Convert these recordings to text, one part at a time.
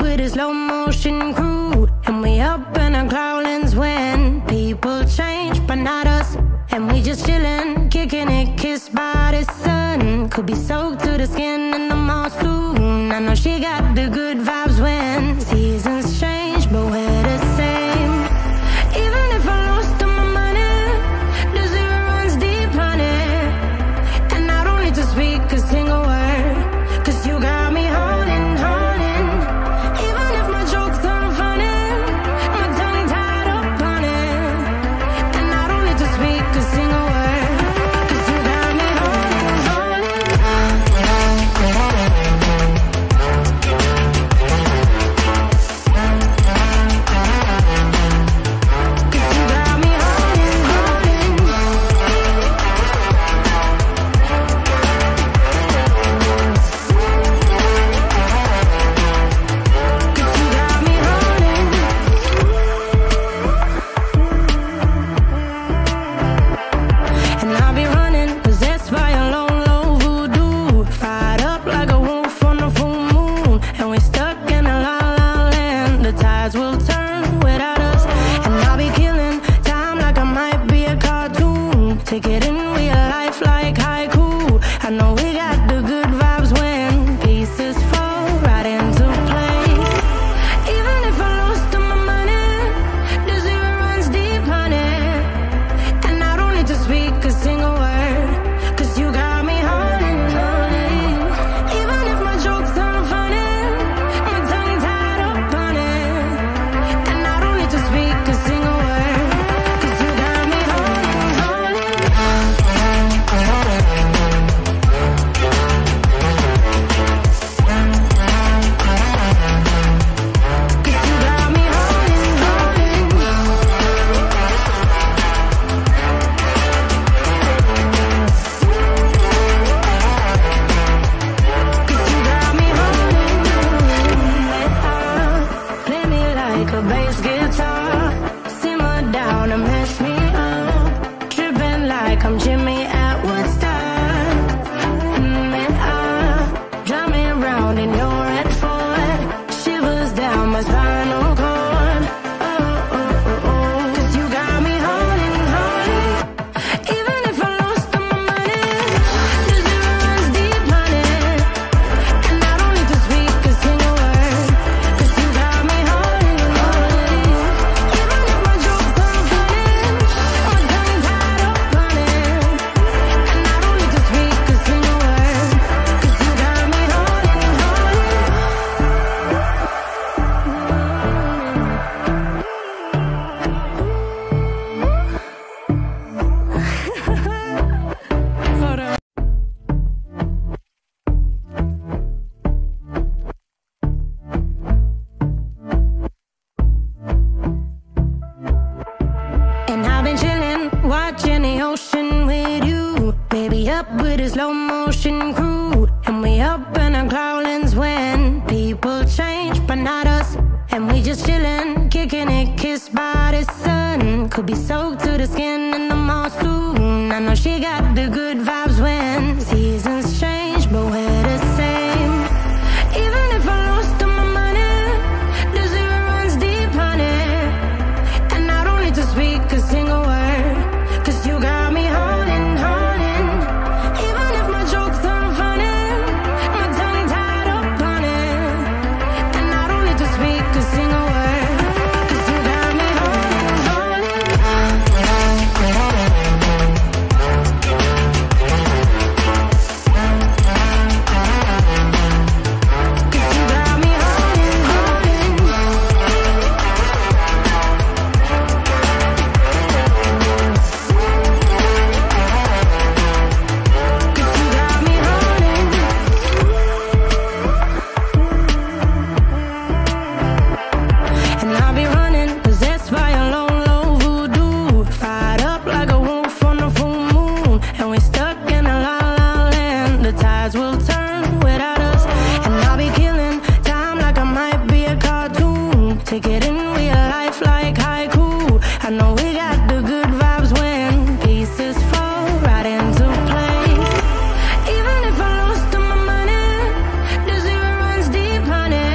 with a slow motion crew, and we up in our growlings when people change, but not us. And we just chillin', kicking it, kissed by the sun. Could be soaked to the skin in the mall soon. I know she got the good vibes when seasons change, but we're the same. Even if I lost all my money, the zero runs deep, honey. And I don't need to speak a single word, 'cause you got me holding, holding. Even if my jokes aren't funny, my tongue tied up on it. And I don't need to speak a single word, 'cause you got me holding, holding. And I'll be running, possessed by a long, low voodoo, fired up like a wolf on a full moon. And we're stuck in a la-la land, the tides will turn without us. And I'll be killing time like I might be a cartoon. Take it in real life like haiku. I know we got the good vibes when pieces fall right into place. Even if I lost all my money, the zero runs deep, honey. And I don't need to speak a single word, 'cause you got me holding, holding. Even if my jokes aren't funny, my tongue tied up on it. And I don't need to speak a single word, 'cause you got me holding, holding. You got me holding, holding. You got me holding. Play me like a bass guitar, simmer down and mess me up, tripping like I'm Jimmy at Woodstock. And drive me round in your red Ford, shivers down my spinal cord. Oh, oh, oh, oh. 'Cause you got me holding, holding. Even if I lost all my money, the zero runs deep, honey. And I don't need to speak a single word, 'cause you got me holding, holding. Even if my jokes aren't funny, my tongue tied up on it. And I don't need to speak a single word, 'cause you got me holding, holding. And I've been chillin', watching the ocean with you. Baby up with a slow motion crew. And we up in our growlings when people change, but not us. And we just chillin', kicking it, kissed by the sun. Could be soaked to the skin in the mall soon. I know she got the good vibes when seasons change, but we're the same. Even if I lost all my money, the zero runs deep, honey. And I don't need to speak a single word, 'cause you got me holding, holding. Even if my jokes aren't funny, my tongue tied up on it. And I don't need to speak a single word, 'cause you got me holding, holding. You got me holding, holding. You got me holding. And I'll be running, possessed by a long, low voodoo, fired up like a wolf on a full moon. And we're stuck in a la-la land, the tides will turn without us. And I'll be killing time like I might be a cartoon. Take it in real life like haiku. I know we got the good vibes when pieces fall right into place. Even if I lost all my money, the zero runs deep, honey.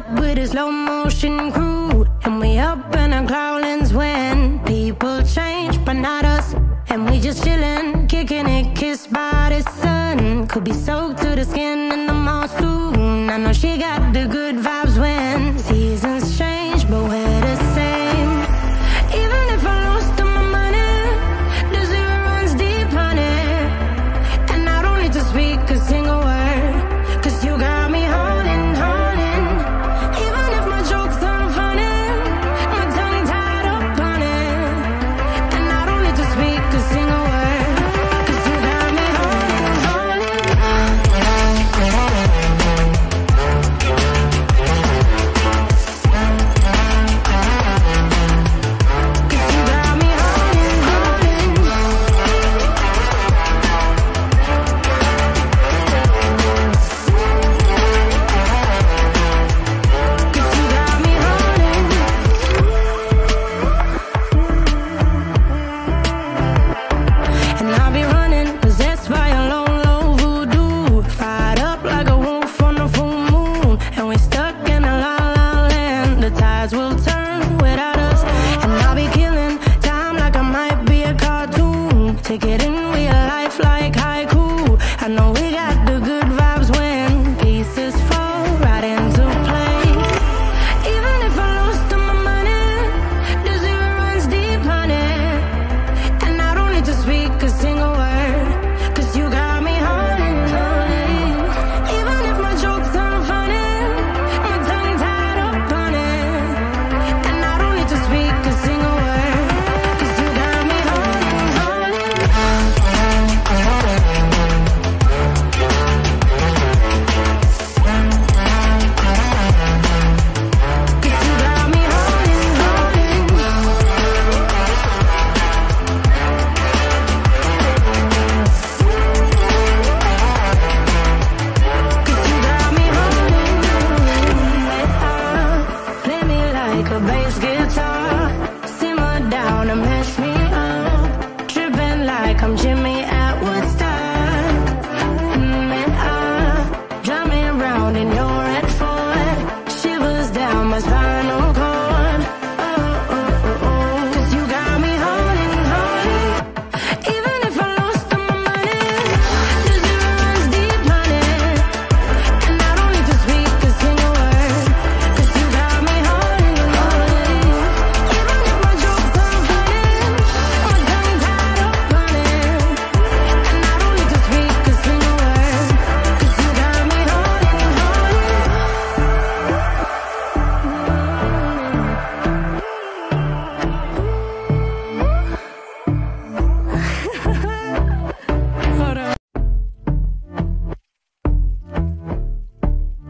up with a slow motion crew, and we up in our growlings when people change, but not us. And we just chillin', kicking it, kissed by the sun. Could be soaked to the skin in the mall soon. I know she got the good vibes when seasons change, but we're the same. Even if I lost all my money, the zero runs deep, honey. And I don't need to speak a single word, cause you got me holding, holding. Even if my jokes aren't funny, my tongue tied up on it. And I don't need to speak a single word, cause you got me holding, holding. Cause you got me holding, holding. Cause you got me holding. And I'll be running, possessed by a lone low voodoo, fired up like a wolf on a full moon. And we're stuck in a la-la land, the tides will turn without us. And I'll be killing time like I might be a cartoon. Take it in real life like haiku. I know we got the good vibes when pieces fall right into place. Even if I lost all my money, the zero runs deep, honey. And I don't need to speak a single word, cause you got me holding, holding. Even if my jokes aren't funny, my tongue tied up on it. And I don't need to speak a single word, cause you got me holding, holding. Cause you got me holding, holding. Cause you got me holding. Play me like a bass guitar, simmer down and mess me up, tripping like I'm Jimmy at Woodstock. And I drive me around in your Red 4, shivers down my spinal cord. Oh, oh, oh, oh. Cause you got me holding, holding. Even if I lost all my money, the zero runs deep, honey. And I don't need to speak a single word, cause you got me holding, holding. Even if my jokes aren't funny, my tongue tied up on it. And I don't need to speak a single word, cause you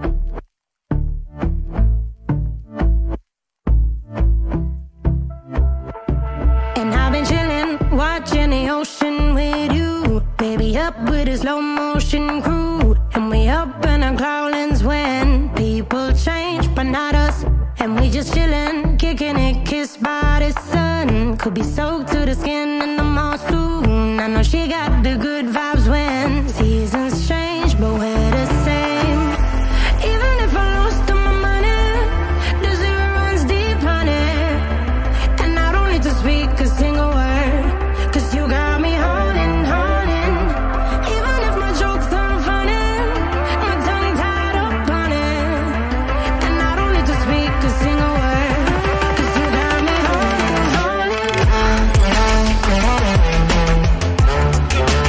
got me holding, holding. And I've been chillin', watching the ocean with you. Baby up with a slow motion crew. And we up in our growlings when people change, but not us. And we just chillin', kicking it, kissed by the sun. Could be soaked to the skin in the mall soon. I know she got the good vibes when seasons change, but we're the same. Even if I lost all my money, the zero runs deep, honey. And I don't need to speak a single word, cause you got me holding, holding. Even if my jokes aren't funny, my tongue tied up on it. And I don't need to speak a single word, cause you got me holding, holding.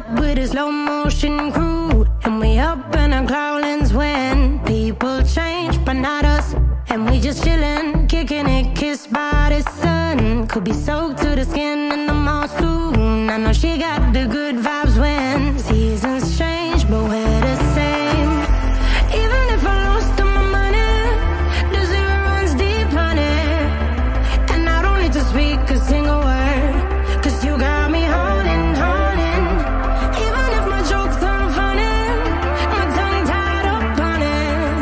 up with a slow motion crew, and we up in our growlings when people change, but not us. And we just chillin', kicking it, kissed by the sun. Could be soaked to the skin in the mall soon. I know she got the good vibes when seasons change, but we're the same. Even if I lost all my money, the zero runs deep, honey. And I don't need to speak a single word, cause you got me holding, holding. Even if my jokes aren't funny, my tongue tied up on it.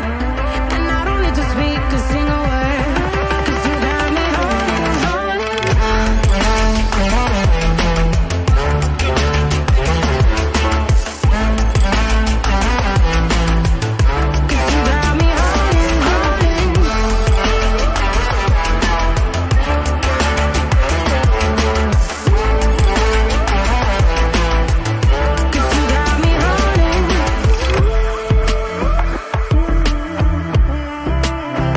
And I don't need to speak a single word, cause you got me holding, holding. Cause you got me holding, holding. Cause you got me holding.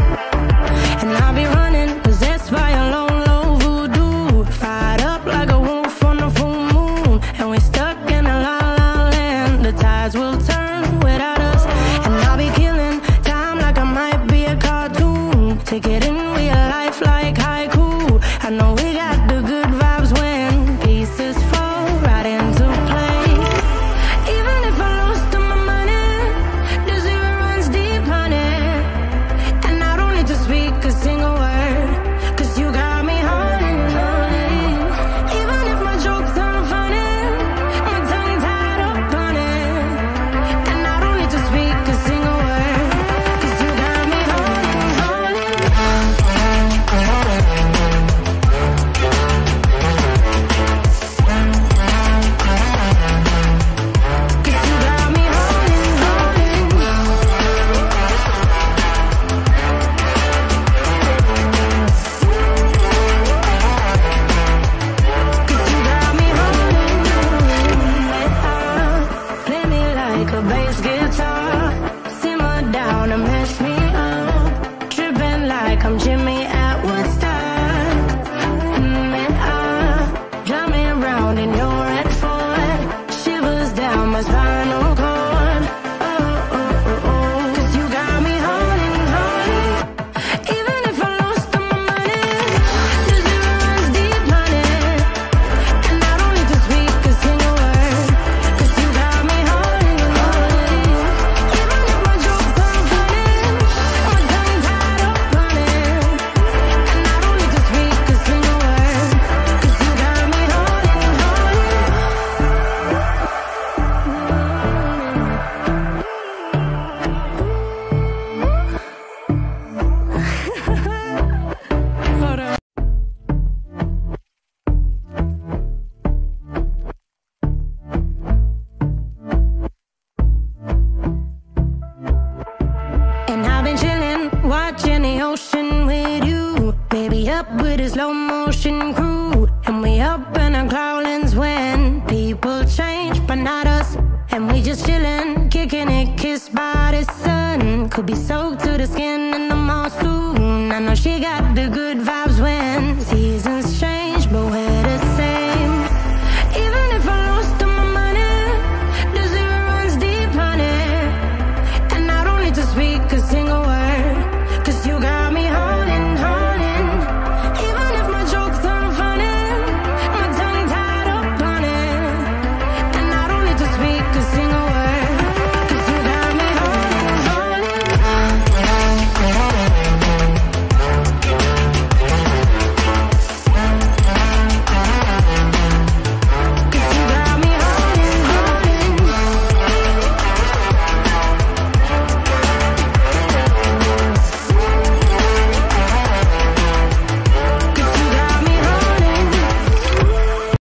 And I'll be running, possessed by a lone low voodoo, fired up like a wolf on a full moon. And we're stuck in a la-la land, the tides will turn without us. And I'll be killing time like I might be a cartoon. Take it in real life like haiku. I know we got the good vibes when pieces fall right into place. Even if I lost all my money, the zero runs deep, honey. And I don't need to speak a single word, cause you got me holding, holding. Even if my jokes aren't funny, my tongue tied up on it. And I don't need to speak a single word, cause you got me holding, holding. Cause you got me holding, holding. Cause you got me holding. Play me like a bass guitar, simmer down and mess me up, tripping like I'm Jimmy at Woodstock. And drive me around in your red Ford, shivers down my spinal cord. Oh, oh, oh, oh. Cause you got me holding, holding. Even if I lost all my money, the zero runs deep, honey. And I don't need to speak a single word, cause you got me holding, holding. Even if my jokes aren't funny, my tongue tied up on it. And I don't need to speak a single word, cause you got me holding, holding. And I've been chillin', watching the ocean with you. Baby up with a slow motion crew. And we up in our growlings when people change, but not us. And we just chillin', kicking it, kissed by the sun. Could be soaked to the skin in the mall soon. I know she got the good vibes.